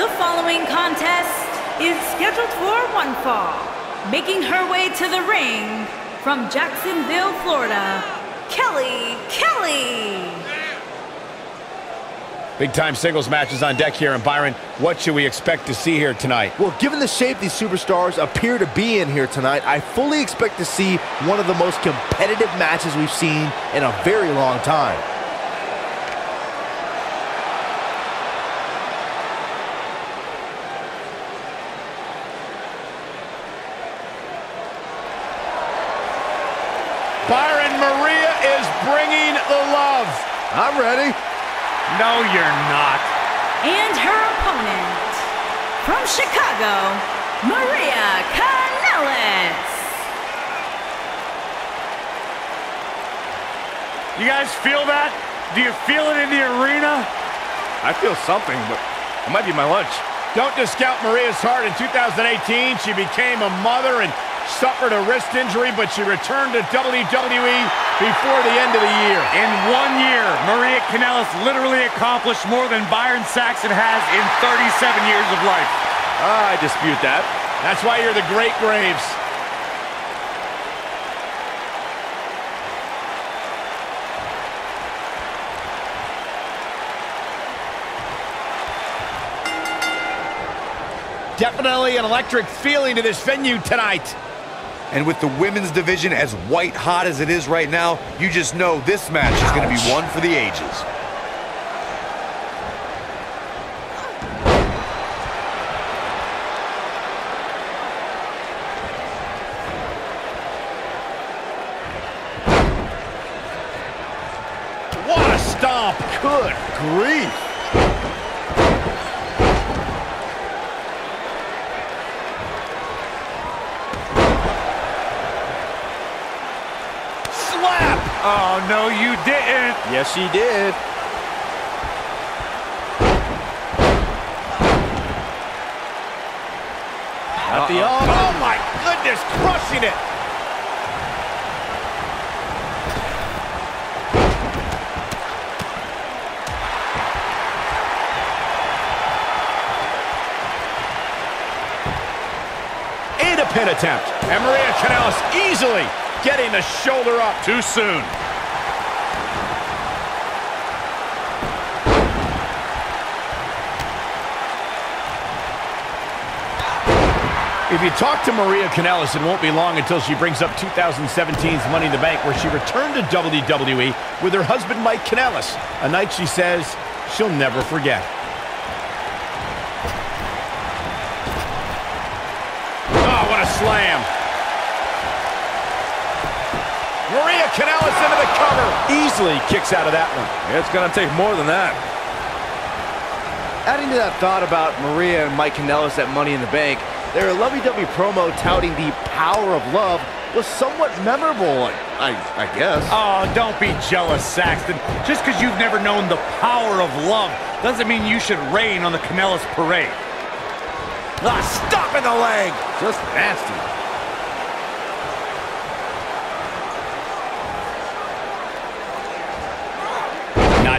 The following contest is scheduled for one fall. Making her way to the ring from Jacksonville, Florida, Kelly Kelly. Big time singles matches on deck here. And Byron, what should we expect to see here tonight? Well, given the shape these superstars appear to be in here tonight, I fully expect to see one of the most competitive matches we've seen in a very long time. Byron, Maria is bringing the love. I'm ready. No, you're not. And her opponent, from Chicago, Maria Kanellis. You guys feel that? Do you feel it in the arena? I feel something, but it might be my lunch. Don't discount Maria's heart. In 2018, she became a mother and suffered a wrist injury, but she returned to WWE before the end of the year. In 1 year, Maria Kanellis literally accomplished more than Byron Saxton has in 37 years of life. I dispute that. That's why you're the Great Graves. Definitely an electric feeling to this venue tonight. And with the women's division as white hot as it is right now, you just know this match is going to be one for the ages. What a stomp. Good grief. Oh, no, you didn't. Yes, she did. At the arm. Oh, my goodness, crushing it. And a pin attempt. And Maria Kanellis easily getting the shoulder up too soon. If you talk to Maria Kanellis, it won't be long until she brings up 2017's Money in the Bank, where she returned to WWE with her husband, Mike Kanellis, a night she says she'll never forget. Oh, what a slam. Maria Kanellis into the cover. Easily kicks out of that one. Yeah, it's going to take more than that. Adding to that thought about Maria and Mike Kanellis at Money in the Bank, their lovey-dovey promo touting the power of love was somewhat memorable, I guess. Oh, don't be jealous, Saxton. Just because you've never known the power of love doesn't mean you should rain on the Kanellis parade. Ah, stop in the leg. Just nasty.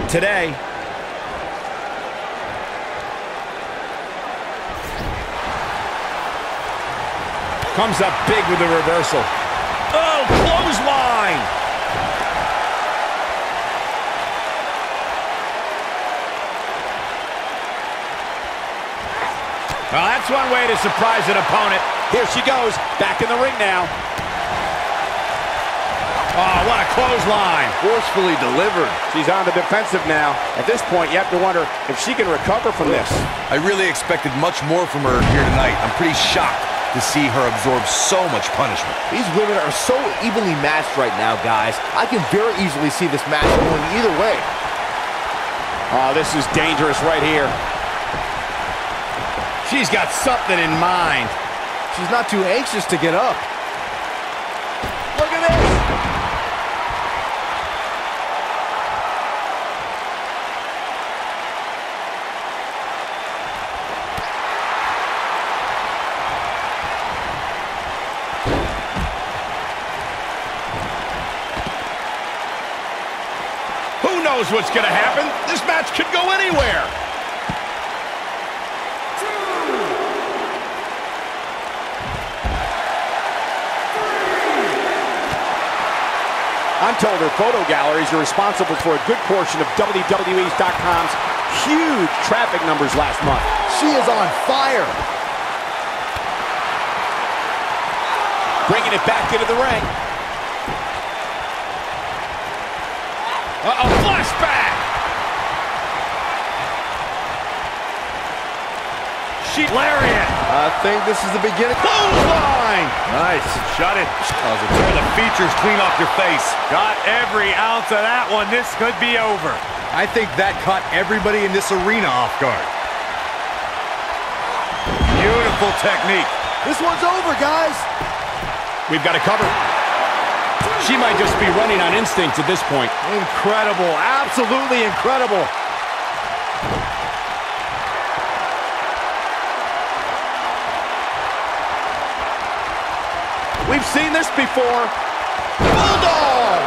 Today. Comes up big with the reversal. Oh, clothesline! Well, that's one way to surprise an opponent. Here she goes, back in the ring now. Oh, what a clothesline. Forcefully delivered. She's on the defensive now. At this point, you have to wonder if she can recover from this. I really expected much more from her here tonight. I'm pretty shocked to see her absorb so much punishment. These women are so evenly matched right now, guys. I can very easily see this match going either way. Oh, this is dangerous right here. She's got something in mind. She's not too anxious to get up. Look at this. What's going to happen. This match could go anywhere. I'm told her photo galleries are responsible for a good portion of WWE.com's huge traffic numbers last month. She is on fire. Bringing it back into the ring. Uh-oh, flashback! She lariat. I think this is the beginning. Clothesline! Nice, shut it. Where the features clean off your face. Got every ounce of that one. This could be over. I think that caught everybody in this arena off guard. Beautiful technique. This one's over, guys. We've got it covered. She might just be running on instinct at this point. Incredible. Absolutely incredible. We've seen this before. Bulldog!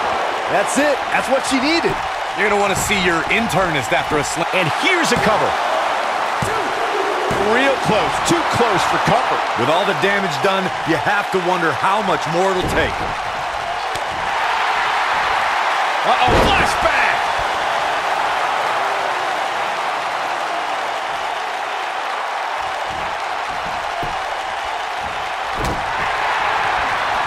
That's it. That's what she needed. You're going to want to see your internist after a slam. And here's a cover. Real close. Too close for comfort. With all the damage done, you have to wonder how much more it'll take. Uh-oh, flashback!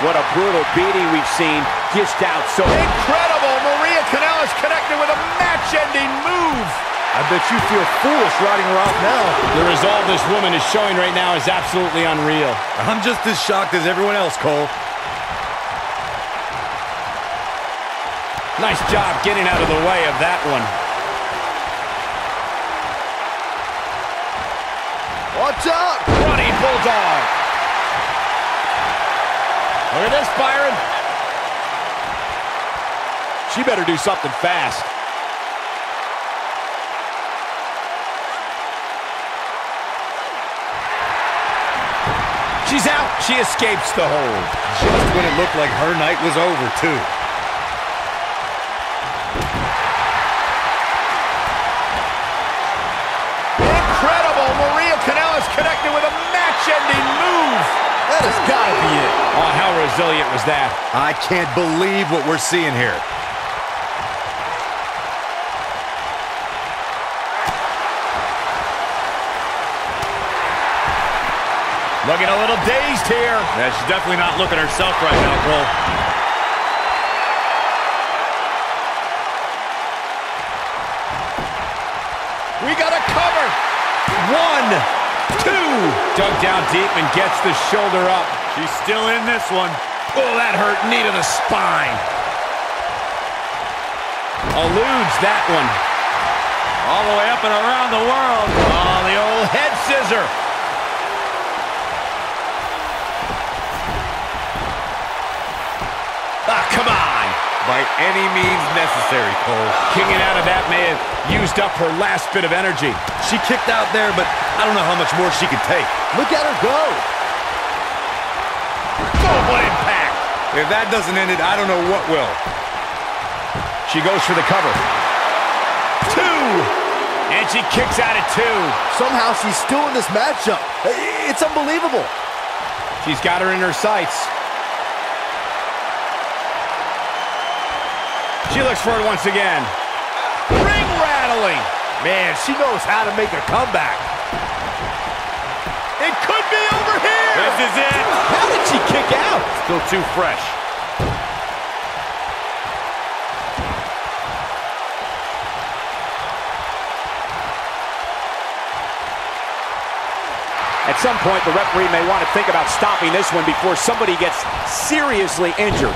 What a brutal beating we've seen dished out so incredible! Maria Kanellis connected with a match-ending move! I bet you feel foolish riding her out now. The resolve this woman is showing right now is absolutely unreal. I'm just as shocked as everyone else, Cole. Nice job getting out of the way of that one. What's up? Running Bulldog. Look at this, Byron. She better do something fast. She's out. She escapes the hold. Just when it looked like her night was over, too. Incredible! Maria Kanellis connected with a match-ending move! That has got to be it. Oh, how resilient was that? I can't believe what we're seeing here. Looking a little dazed here. Yeah, she's definitely not looking herself right now, Cole. We got a cover. 1, 2. Dug down deep and gets the shoulder up. She's still in this one. Oh, that hurt. Knee to the spine. Eludes that one. All the way up and around the world. Oh, the old head scissor. Ah, come on. By any means necessary, Cole. Kicking out of that may have used up her last bit of energy. She kicked out there, but I don't know how much more she can take. Look at her go. Oh, what impact. If that doesn't end it, I don't know what will. She goes for the cover. 2. And she kicks out at 2. Somehow she's still in this matchup. It's unbelievable. She's got her in her sights. She looks for it once again. Ring rattling. Man, she knows how to make a comeback. It could be over here. This is it. How did she kick out? Still too fresh. At some point, the referee may want to think about stopping this one before somebody gets seriously injured.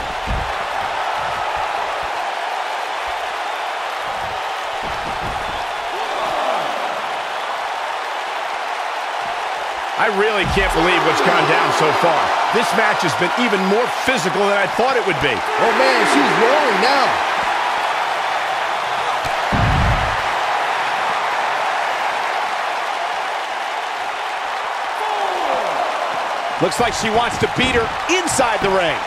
I really can't believe what's gone down so far. This match has been even more physical than I thought it would be. Oh, man, she's rolling now. Looks like she wants to beat her inside the ring.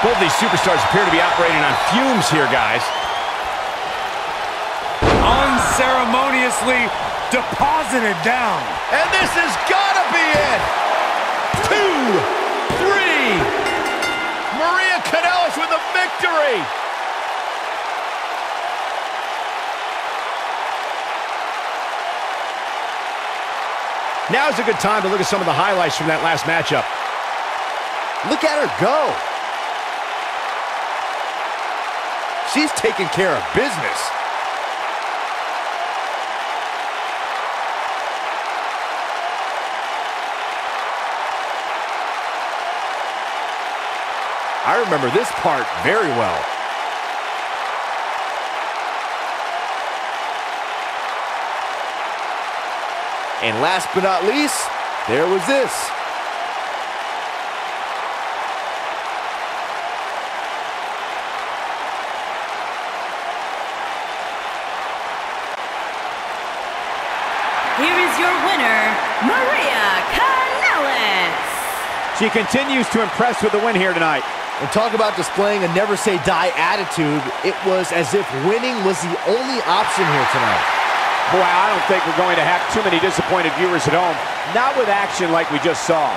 Both these superstars appear to be operating on fumes here, guys. Unceremoniously deposited down. And this has got to be it. 2, 3. Maria Kanellis with a victory. Now's a good time to look at some of the highlights from that last matchup. Look at her go. She's taking care of business. I remember this part very well. And last but not least, there was this. Here is your winner, Maria Kanellis. She continues to impress with the win here tonight. And talk about displaying a never-say-die attitude. It was as if winning was the only option here tonight. Boy, I don't think we're going to have too many disappointed viewers at home. Not with action like we just saw.